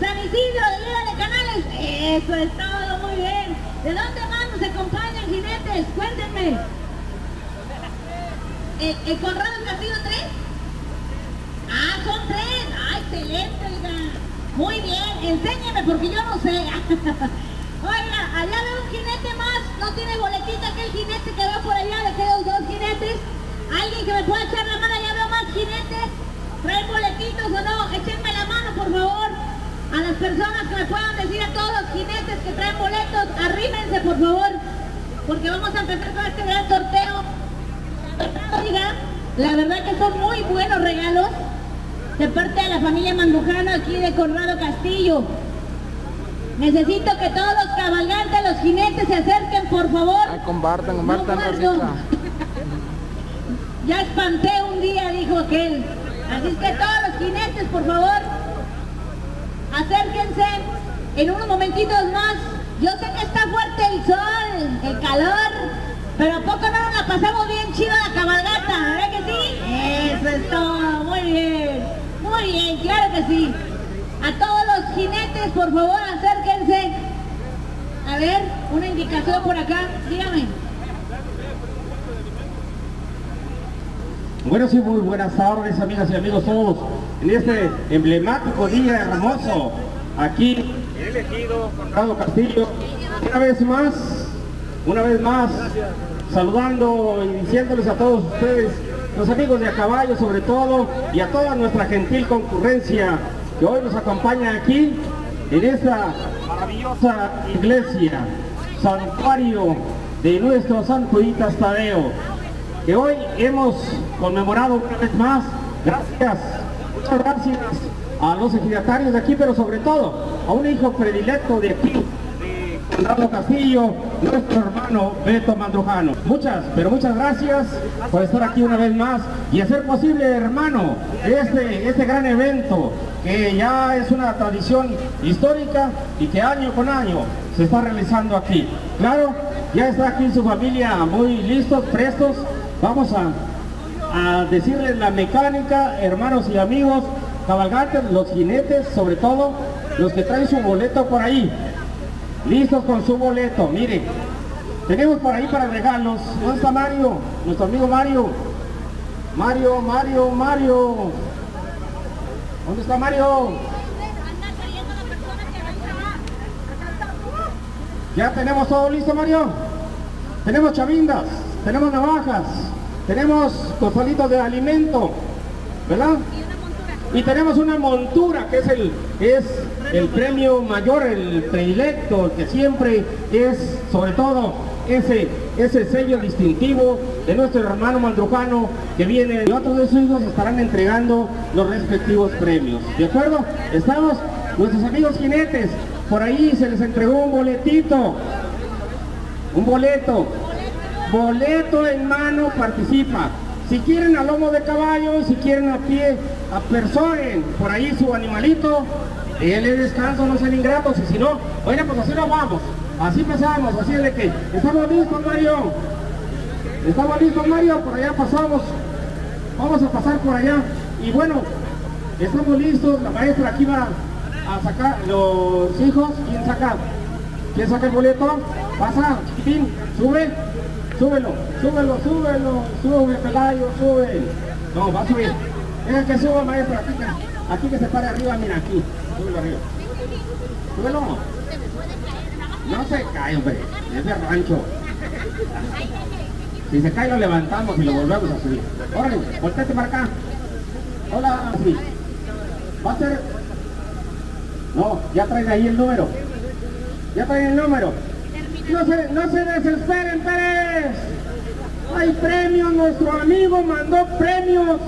San Isidro, de Lira de Canales. Eso es todo, muy bien. ¿De dónde más nos acompañan, jinetes? Cuéntenme. ¿El Conrado Castillo 3? Ah, son 3. Ah, excelente, oiga. Muy bien, enséñeme porque yo no sé. Oiga, allá veo un jinete más. No tiene boletita aquel jinete que va por allá. Le quedan dos jinetes. Alguien que me pueda echar la mano, allá veo más jinetes. Traen boletitos o no, échenme la mano por favor. A las personas que me puedan decir, a todos los jinetes que traen boletos, arrímense por favor, porque vamos a empezar con este gran sorteo. La verdad que son muy buenos regalos de parte de la familia Mandujano aquí de Conrado Castillo. Necesito que todos los cabalgantes, los jinetes se acerquen por favor. Ay, compartan, compartan. Ya espanté un día, dijo aquel. Así es que todos los jinetes, por favor, acérquense en unos momentitos más. Yo sé que está fuerte el sol, el calor, pero ¿a poco no nos la pasamos bien chido la cabalgata? ¿Verdad que sí? Eso es todo, muy bien, claro que sí. A todos los jinetes, por favor, acérquense. A ver, una indicación por acá, dígame. Bueno, sí, muy buenas tardes, amigas y amigos todos, en este emblemático día hermoso, aquí, en el ejido, Conrado Castillo, una vez más, saludando y diciéndoles a todos ustedes, los amigos de a caballo sobre todo, y a toda nuestra gentil concurrencia que hoy nos acompaña aquí, en esta maravillosa iglesia, santuario de nuestro San Judas Tadeo, que hoy hemos conmemorado una vez más. Gracias, muchas gracias a los ejidatarios de aquí, pero sobre todo a un hijo predilecto de aquí, de Conrado Castillo, nuestro hermano Beto Mandujano. Muchas, pero muchas gracias por estar aquí una vez más y hacer posible, hermano, este gran evento que ya es una tradición histórica y que año con año se está realizando aquí. Claro, ya está aquí su familia muy listos, prestos. Vamos a decirles la mecánica, hermanos y amigos, cabalgantes, los jinetes, sobre todo los que traen su boleto por ahí. Listos con su boleto, miren. Tenemos por ahí para regalos. ¿Dónde está Mario? Nuestro amigo Mario. Mario. ¿Dónde está Mario? Ya tenemos todo listo, Mario. Tenemos chavindas. Tenemos navajas, tenemos costalitos de alimento, ¿verdad? Y tenemos una montura que es el premio mayor, el predilecto, que siempre es, sobre todo, ese sello distintivo de nuestro hermano Mandujano que viene. Y otros de sus hijos estarán entregando los respectivos premios, ¿de acuerdo? Estamos, nuestros amigos jinetes, por ahí se les entregó un boleto. Boleto en mano, participa. Si quieren a lomo de caballo, si quieren a pie, apersonen por ahí su animalito, denle descanso, no sean ingratos, y si no, bueno, pues así nos vamos, así pasamos, así es de que estamos listos, Mario. Estamos listos, Mario, por allá pasamos, vamos a pasar por allá, y bueno, estamos listos, la maestra aquí va a sacar los hijos. ¿Quién saca el boleto? Pasa, chiquitín, sube, Pelayo, sube. No, va a subir. Deja que suba, maestro, aquí que se pare arriba, mira, aquí. Súbelo arriba. Súbelo. No se cae, hombre. Es de rancho. Dice, acá y lo levantamos y lo volvemos a subir. Órale, volteate para acá. Hola, sí. Va a ser... No, ya traen ahí el número. Ya traen el número. No se desesperen, Pérez. Hay premios, nuestro amigo mandó premios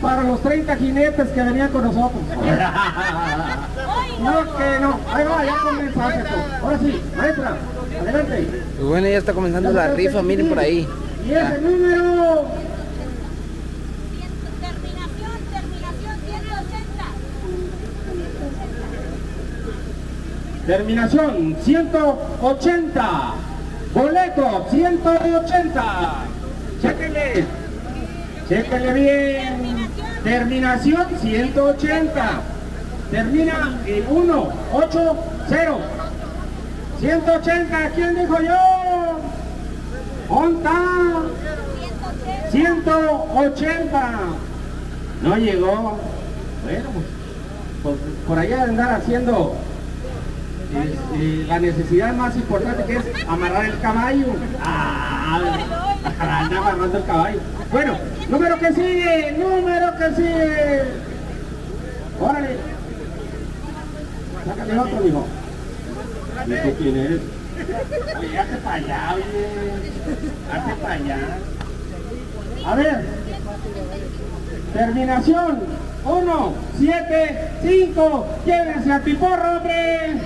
para los 30 jinetes que venían con nosotros. No, que no. Ahí va, ya comenzamos esto. Ahora sí, maestra, adelante. Pues bueno, ya está comenzando la rifa, miren por ahí. Y ese número... Terminación 180. Boleto 180. Chéquenle. Chéquenle bien. Terminación 180. Termina en 180. 180. ¿Quién dijo yo? ¿Onta? 180. No llegó. Bueno, pues por allá andar haciendo... la necesidad más importante, que es amarrar el caballo. Anda amarrando el caballo. Bueno, número que sigue, número que sigue. Órale. Sácale otro, mijo. ¿Eso quién es? Oye, hazte para allá, oye. Hazte para allá. A ver. Terminación. 1, 7, 5. Llévense a Piporro, hombre.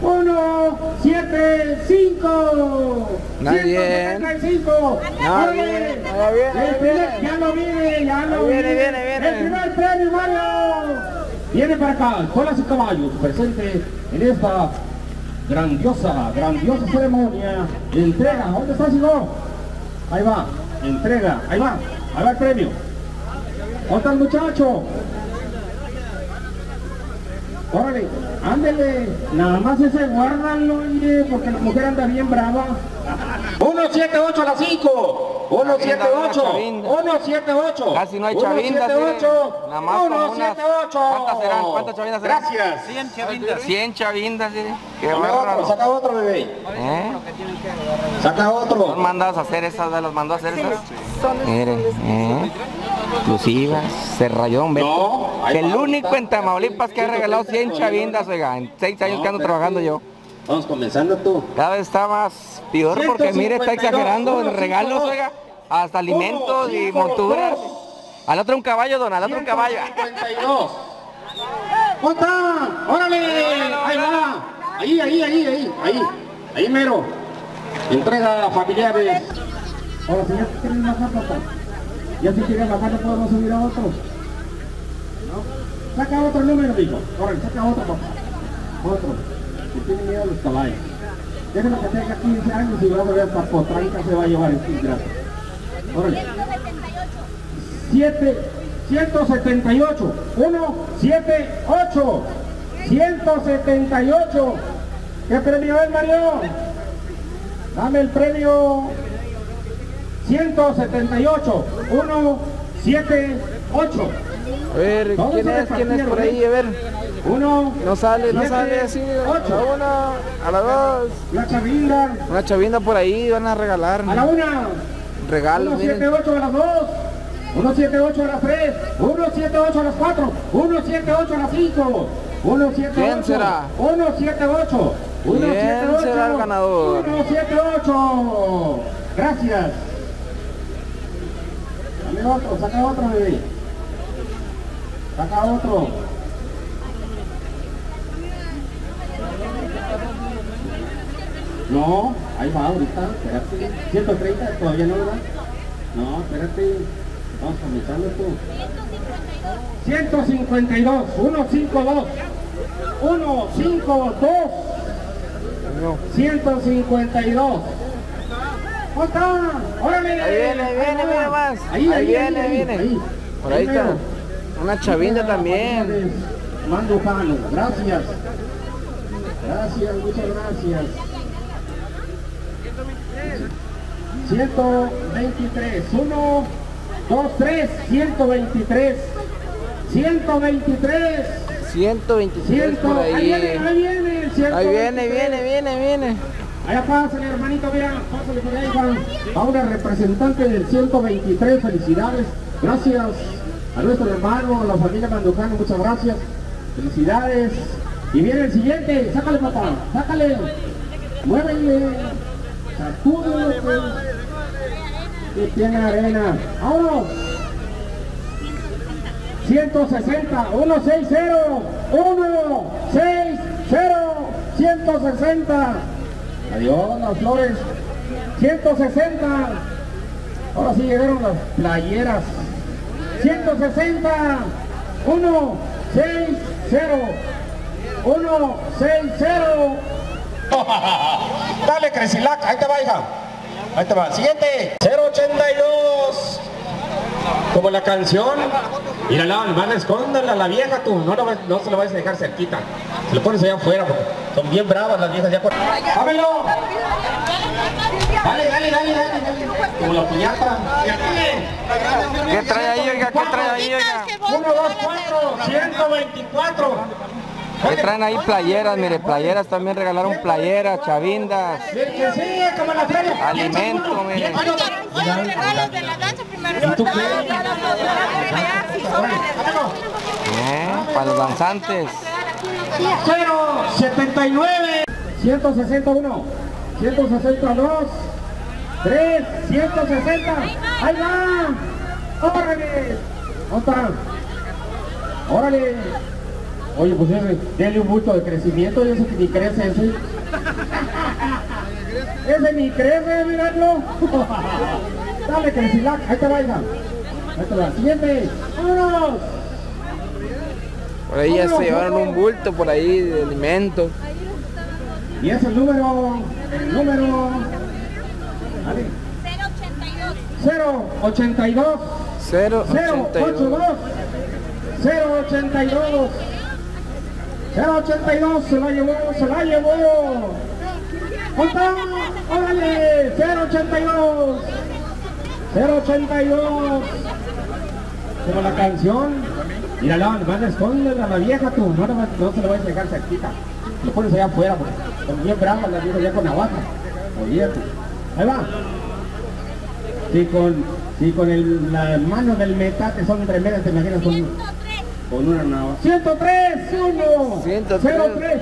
1, 7, 5. Nadie. 175. No, viene, no viene. Ya no viene, ya no viene. Viene, viene. El primer premio, Mario. Viene para acá, Espuelas y Caballos, presente en esta grandiosa, grandiosa ceremonia. Entrega, ¿dónde está, Chico? Ahí va, entrega, ahí va el premio. ¿Dónde está el muchacho? Órale, ándele, nada más ese guárdalo, porque la mujer anda bien brava. 178 a las 5, 178, 178. Casi no hay chavindas, 178, nada más 178. ¿Cuántas serán? ¿Cuántas chavindas serán? Gracias. 100 chavindas. 100 chavindas, ¿sí? Qué bárbaro. Saca otro, bebé. Saca otro. Los mandados a hacer esas, las mandó a hacer esas. Miren, exclusivas, se rayó un Beto. El único en Tamaulipas que ha regalado 100 chavindas, oiga, en 6 años que ando trabajando yo. Vamos comenzando tú. Cada vez está más peor porque mire, está exagerando en regalos, oiga, hasta alimentos y monturas. Al otro un caballo, don, al otro un caballo. 52. ¡Jota! ¡Órale! Ahí va. Ahí. Ahí mero. Entrega a familiares. Ahora, si ya quieren bajar, papá. Ya si quieren bajar, no podemos subir a otros. ¿No? Saca otro número, hijo. Corre, saca otro, papá. Otro. Que tiene miedo a los caballos. Déjenlo que tenga 15 años y va a volver hasta potranca, se va a llevar el grato. Corre. 178. 178. 178. ¿Qué premio es, Mario? Dame el premio. 178, 178. A ver, ¿quién es por ahí? A ver. 1, no sale, no sale así. A la 1, a la 2. Una chavinda. Una chavinda por ahí, van a regalar. A la 1. Regalo. 178 a las 2. 178 a las 3. 178 a las 4. 178 a las 5. 178. ¿Quién será? 178. 178. ¿Quién será el ganador? 178. Gracias. Dame otro, saca otro, bebé. Saca otro. No, ahí va ahorita, espérate. 130, todavía no lo da. No, espérate. Vamos comenzando tú. 152. 152. 152. 152. ¡Órale! Ahí viene. Por ahí está. Una chavinda también. Mandujano, gracias. Gracias, muchas gracias. 123. 1, 2, 3. 123. 123. 123 por ahí. Ahí viene, viene. Allá pásale, hermanito, vean, pásale por ahí, Juan. Va una representante del 123, felicidades. Gracias a nuestro hermano, a la familia Mandujano, muchas gracias. Felicidades. Y viene el siguiente, sácale papá, sácale. Muévele, sacúdelo. Que tiene arena. ¡Vámonos! 160, 160, 160, 160. Adiós las flores. 160. Ahora sí llegaron las playeras. 160. 160. 160. Dale, Cresilac, ahí te va, hija. Ahí te va. Siguiente. 082. Como la canción. Mírala, hermana, escóndala, la vieja tú. No se la vayas a dejar cerquita. Se lo pones allá afuera, porque son bien bravas las viejas allá afuera. ¡Ámelo! Dale, dale, dale, dale. Como la piñata. ¿Qué trae ahí, oiga? ¿Qué trae ahí, oiga? 1, 2, 4, 124. Ahí traen ahí playeras, mire, playeras, también regalaron playeras, chavindas, alimento, mire. Regalos de la danza primero. Para los danzantes. 079. 161. 162. 3. 160. Ahí va. Órale. Otra. Órale. Oye, pues ese, denle un bulto de crecimiento y ese que ni crece ese. Ese ni crece, miradlo. Dale, Cresilac, ahí te va, hija. Ahí te va. Siguiente. ¡Vámonos! Por ahí ya se llevaron un bulto por ahí de alimento. Y es el número. El número. Dale. 082. 082. 082. 082, se la llevó, se la llevó. ¡Conta! ¡Órale! 082. 082. Como la canción. Mírala, van a esconder a la vieja tú. No se la vayas a dejar cerquita. Lo pones allá afuera, porque son bien bravas las viejas allá con navaja. Oye, ahí va. Si con las manos del metate son tremendas, te imaginas con una navaja. 103, 1, 103, 03,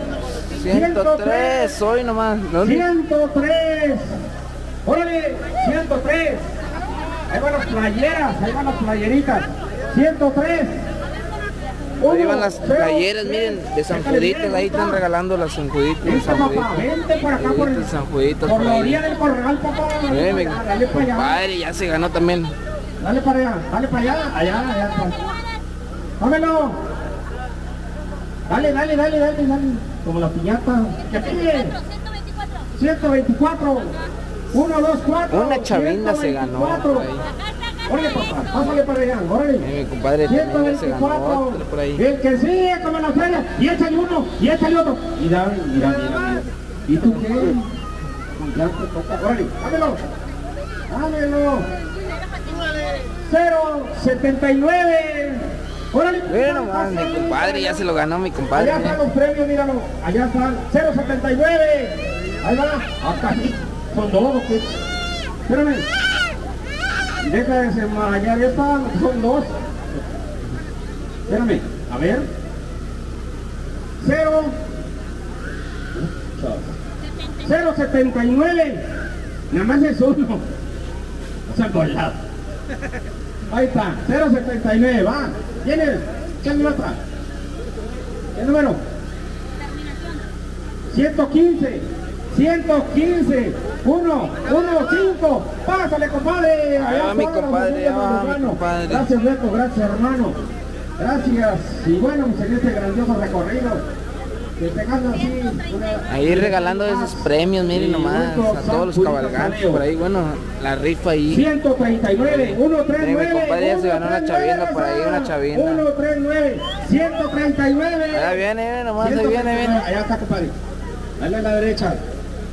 103, hoy nomás. 103, órale, 103. Ahí van las playeras, ahí van las playeritas. 103. Ahí van las playeras, miren, de San Juditas, ahí están regalando las San Juditas. Vente por acá por el San Juditas. Por la orilla del corral, papá. Dale para allá. Padre, ya se ganó también. Dale para allá, allá, allá. ¡Ámelo! Dale, dale, dale, dale, dale. Como la piñata. ¿Qué pide? 124. 124. Una chavinda se ganó. Órale, papá, pásale para allá, órale. Mi compadre también se ganó por ahí. El que sigue, como la feria. Y échale uno, y échale otro. Mira, mira, mira. ¿Y tú qué? Ya te toca. Órale, ámelo. Ámelo. 079. Bueno, mi compadre ya se lo ganó, mi compadre. Allá están los premios, míralo. Allá están 079. Ahí va. Acá son dos, ¿qué? Espérame. Deja de desenmarañar. Ya están, son dos. Espérame. A ver. 079. Nada más es uno. O sea, colado. Ahí está. 079. Va. ¿Quién es? ¿Quién es otra? ¿Qué número? 115. 115. 1, 1, 5. Pásale, compadre. Allá va mi compadre. Gracias, Beto. Gracias, hermano. Gracias. Y bueno, en este grandioso recorrido. Que tengan así una... Ahí regalando esos premios, miren nomás. A todos los cabalgantes por ahí, bueno, la rifa ahí. 139, 139. Mi compadre ya se ganó una chavinda por ahí, una chavinda. 139, 139. Ahí viene, nomás, ahí viene, viene. Allá está, compadre. Dale a la derecha.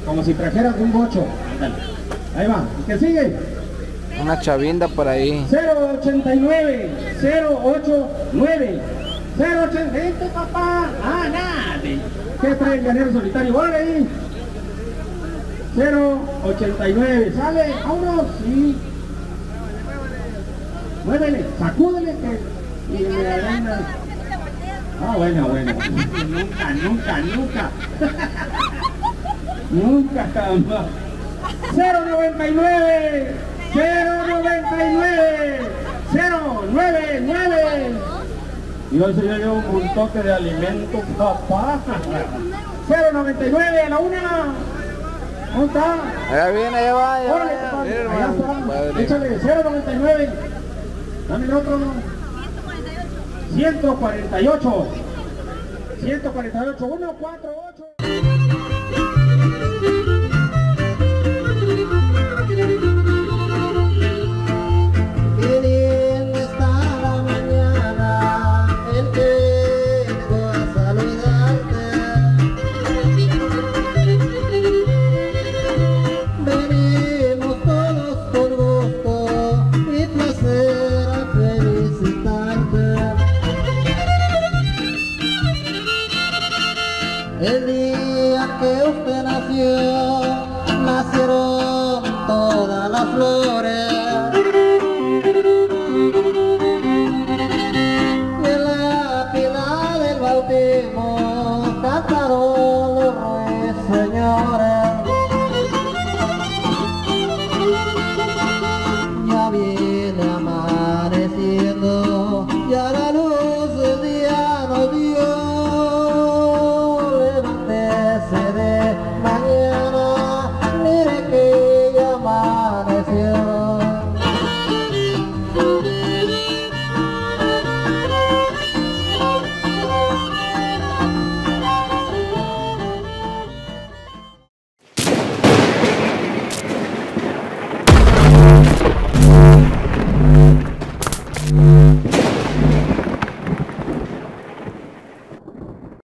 Como si trajeras un bocho. Dale. Ahí va. ¿Qué sigue? Una chavinda por ahí. 089, 089. 080, papá. Ah, nada. ¿Qué trae el ganero solitario? ¡Órale! 089. Sale, vámonos y muévele, sacúdele que... Y le dan la... Ah, bueno, bueno. Nunca, nunca, nunca. Nunca jamás. 099. 099. 099. Y hoy se lleva un toque de alimento, papá. 099 a la una. ¿Dónde está? Ahí viene, ahí va. Órale, papá. Échale 099. Dame el otro. 148. 148. 148. 148.